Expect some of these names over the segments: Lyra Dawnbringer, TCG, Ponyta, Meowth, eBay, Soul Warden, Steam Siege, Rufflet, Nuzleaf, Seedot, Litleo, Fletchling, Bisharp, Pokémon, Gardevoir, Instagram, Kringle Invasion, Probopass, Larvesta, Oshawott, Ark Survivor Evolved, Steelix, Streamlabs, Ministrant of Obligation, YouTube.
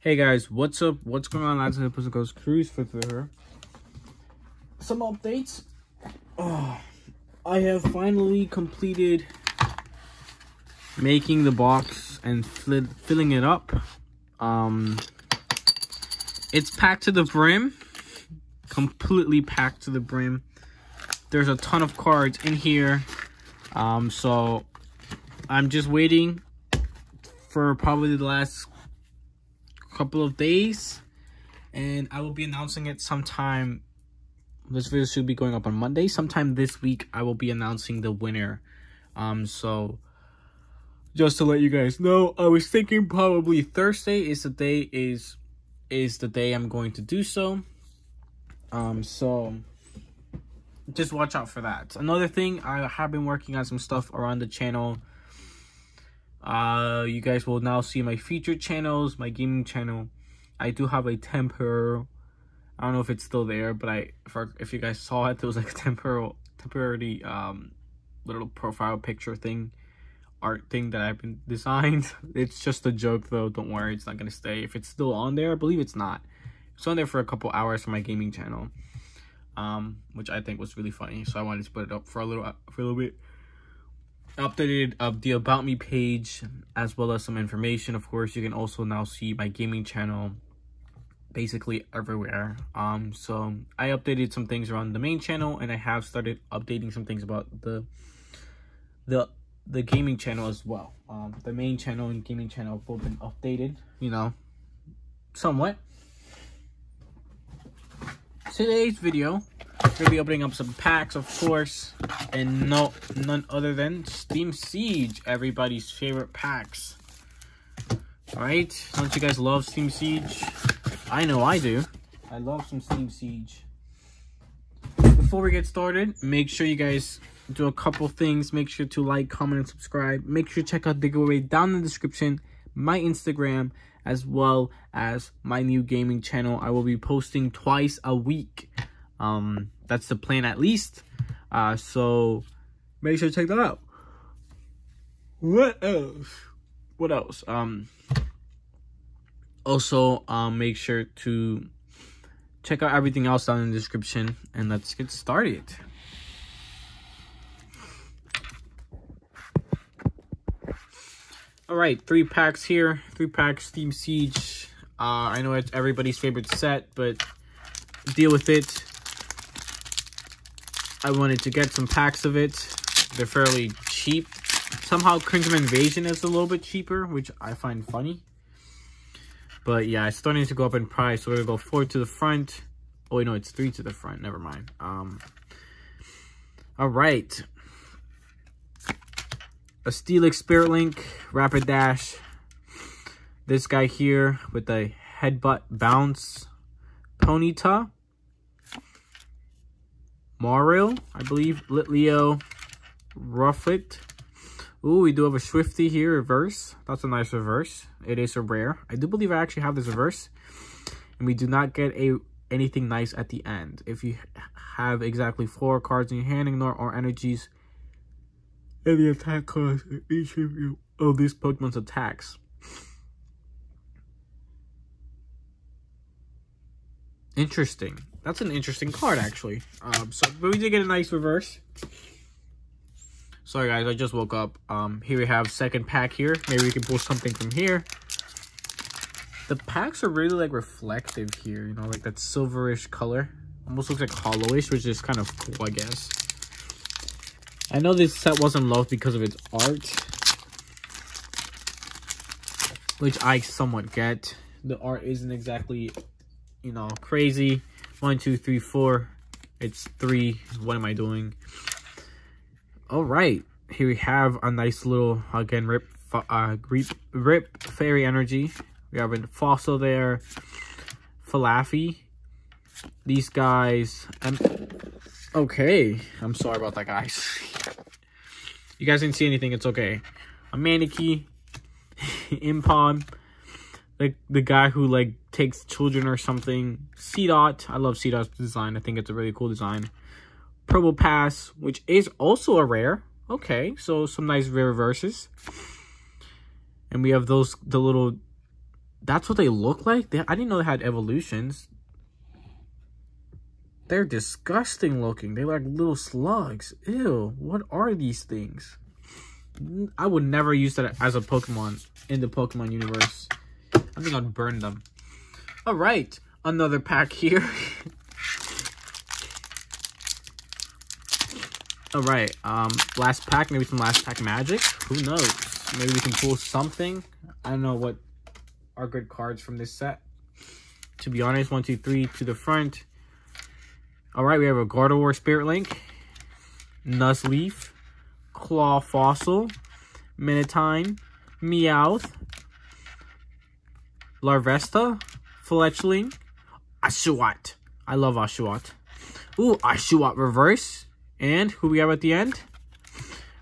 Hey guys, what's up? What's going on? Last episode goes cruise for her. Some updates. Oh, I have finally completed making the box and filling it up. It's packed to the brim, completely packed to the brim. There's a ton of cards in here, so I'm just waiting for probably the last couple of days, and I will be announcing it sometime. This video should be going up on Monday. Sometime this week I will be announcing the winner. So just to let you guys know, I was thinking probably Thursday is the day is the day I'm going to do so. So just watch out for that. Another thing, I have been working on some stuff around the channel. You guys will now see my featured channels, my gaming channel. I do have a temper. I don't know if it's still there, but if you guys saw it, there was like a temporary little profile picture thing, art thing that I've been designed. It's just a joke though, don't worry, it's not gonna stay. If it's still on there, I believe it's not. It's on there for a couple hours for my gaming channel, which I think was really funny, so I wanted to put it up for a little bit. Updated of the About Me page, as well as some information. Of course, you can also now see my gaming channel basically everywhere. So I updated some things around the main channel, and I have started updating some things about the gaming channel as well. The main channel and gaming channel have both been updated, you know, somewhat. Today's video, we'll be opening up some packs, of course, and none other than Steam Siege, everybody's favorite packs. All right, don't you guys love Steam Siege? I know I do. I love some Steam Siege. Before we get started, make sure you guys do a couple things. Make sure to like, comment, and subscribe. Make sure to check out the giveaway down in the description, my Instagram, as well as my new gaming channel. I will be posting twice a week. That's the plan, at least. So make sure to check that out. What else? Also, make sure to check out everything else down in the description, and let's get started. All right, three packs here, three packs Steam Siege. I know it's everybody's favorite set, but deal with it. I wanted to get some packs of it. They're fairly cheap. Somehow Kringle Invasion is a little bit cheaper, which I find funny. But yeah, it's starting to go up in price. So we're gonna go 4 to the front. Oh wait, no, it's 3 to the front. Never mind. All right. A Steelix Spirit Link, Rapid Dash. This guy here with a Headbutt Bounce, Ponyta, Mario, I believe, Litleo, Rufflet. Ooh, we do have a Swiftie here, reverse. That's a nice reverse. It is a rare. I do believe I actually have this reverse. And we do not get anything nice at the end. If you have exactly 4 cards in your hand, ignore all energies and the attack cost of each of you of these Pokemon's attacks. Interesting. That's an interesting card, actually. But we did get a nice reverse. Sorry guys, I just woke up. Here we have second pack here. Maybe we can pull something from here. The packs are really like reflective here, you know, like that silverish color. Almost looks like hollowish, which is kind of cool, I guess. I know this set wasn't loved because of its art, which I somewhat get. The art isn't exactly, you know, crazy. 1, 2, 3, 4. It's 3. What am I doing? All right, here we have a nice little, again, rip Fairy Energy. We have a Fossil there, Falafi. These guys, okay. I'm sorry about that, guys. You guys didn't see anything, it's okay. A Maneki, Impon, like the guy who like takes children or something. Seedot, I love Seedot's design. I think it's a really cool design. Probopass, which is also a rare. Okay, so some nice rare reverses. And we have those, the little That's what they look like? I didn't know they had evolutions. They're disgusting looking. They're like little slugs. Ew, what are these things? I would never use that as a Pokemon in the Pokemon universe. I think I'd burn them. All right, another pack here. All right, last pack, maybe some last pack magic. Who knows? Maybe we can pull something. I don't know what are good cards from this set. To be honest, 1, 2, 3 to the front. All right, we have a Gardevoir Spirit Link, Nuzleaf, Claw Fossil, Minotine, Meowth, Larvesta, Fletchling, Oshawott. I love Oshawott. Ooh, Oshawott Reverse. And who we have at the end?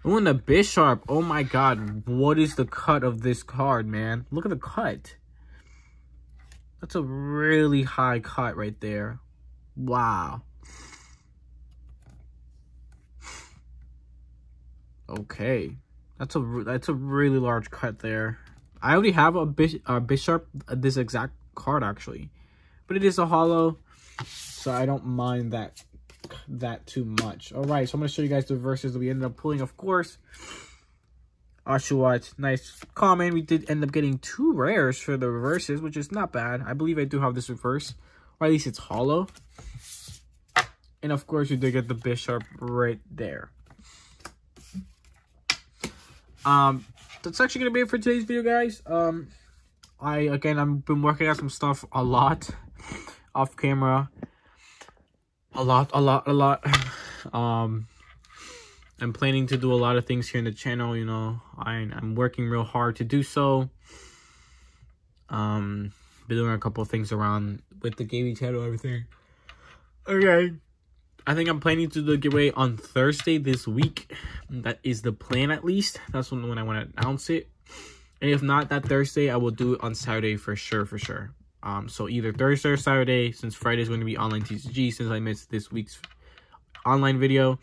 Ooh, and the Bisharp. Oh my god, what is the cut of this card, man? Look at the cut. That's a really high cut right there. Wow. Okay, that's a really large cut there. I already have a Bisharp, this exact card actually, but it is a holo, so I don't mind that too much. All right, so I'm gonna show you guys the verses that we ended up pulling. Of course, Oshawott, nice common. We did end up getting 2 rares for the reverses, which is not bad. I believe I do have this reverse, or at least it's holo. And of course, you did get the Bisharp right there. That's actually gonna be it for today's video, guys. I've been working on some stuff a lot off camera, a lot. I'm planning to do a lot of things here in the channel, you know. I'm working real hard to do so. Been doing a couple of things around with the gaming channel and everything. Okay, I think I'm planning to do the giveaway on Thursday this week. That is the plan, at least. That's when I want to announce it. And if not that Thursday, I will do it on Saturday for sure. So either Thursday or Saturday, since Friday is going to be online TCG, since I missed this week's online video.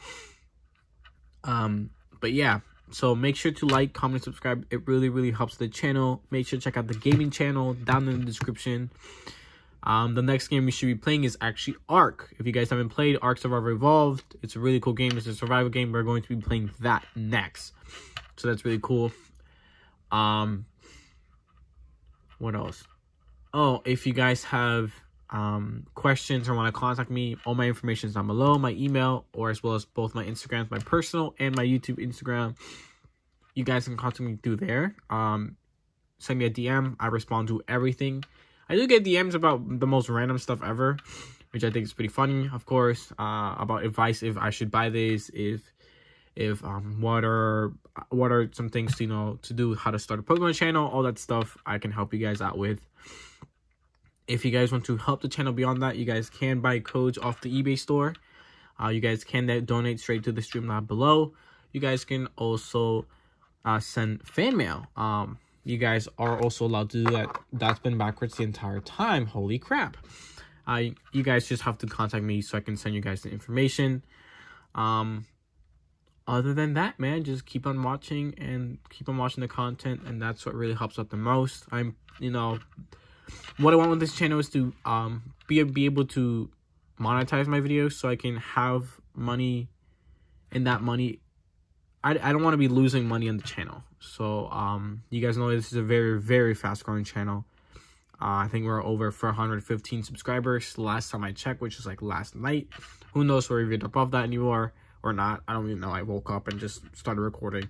But yeah, so make sure to like, comment, subscribe. It really, really helps the channel. Make sure to check out the gaming channel down in the description. The next game we should be playing is actually Ark. If you guys haven't played Ark Survivor Evolved, it's a really cool game. It's a survival game. We're going to be playing that next. So that's really cool. What else? Oh, if you guys have questions or want to contact me, all my information is down below. My email, or as well as both my Instagrams, my personal and my YouTube Instagram. You guys can contact me through there. Send me a DM. I respond to everything. I do get DMs about the most random stuff ever, which I think is pretty funny, of course, about advice if I should buy this, if what are some things to, you know, to do, how to start a Pokemon channel, all that stuff I can help you guys out with. If you guys want to help the channel beyond that, you guys can buy codes off the eBay store. You guys can donate straight to the Streamlabs below. You guys can also send fan mail. You guys are also allowed to do that. That's been backwards the entire time. Holy crap. You guys just have to contact me so I can send you guys the information. Other than that, man, just keep on watching and keep on watching the content. And that's what really helps out the most. What I want with this channel is to be able to monetize my videos so I can have money. And that money, I don't want to be losing money on the channel. So, you guys know this is a very, very fast-growing channel. I think we're over 415 subscribers last time I checked, which is like last night. Who knows where we're above that anymore or not. I don't even know. I woke up and just started recording.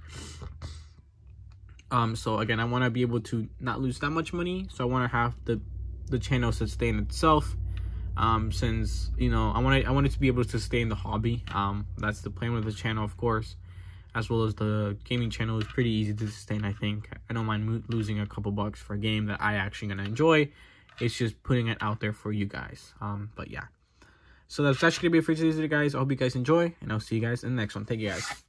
So, again, I want to be able to not lose that much money. So, I want to have the channel sustain itself. Since, you know, I want it to be able to sustain the hobby. That's the plan with the channel, of course. As well as the gaming channel is pretty easy to sustain, I think. I don't mind losing a couple bucks for a game that I actually gonna enjoy. It's just putting it out there for you guys. But yeah. So that's actually gonna be it for today's video, guys. I hope you guys enjoy, and I'll see you guys in the next one. Thank you, guys.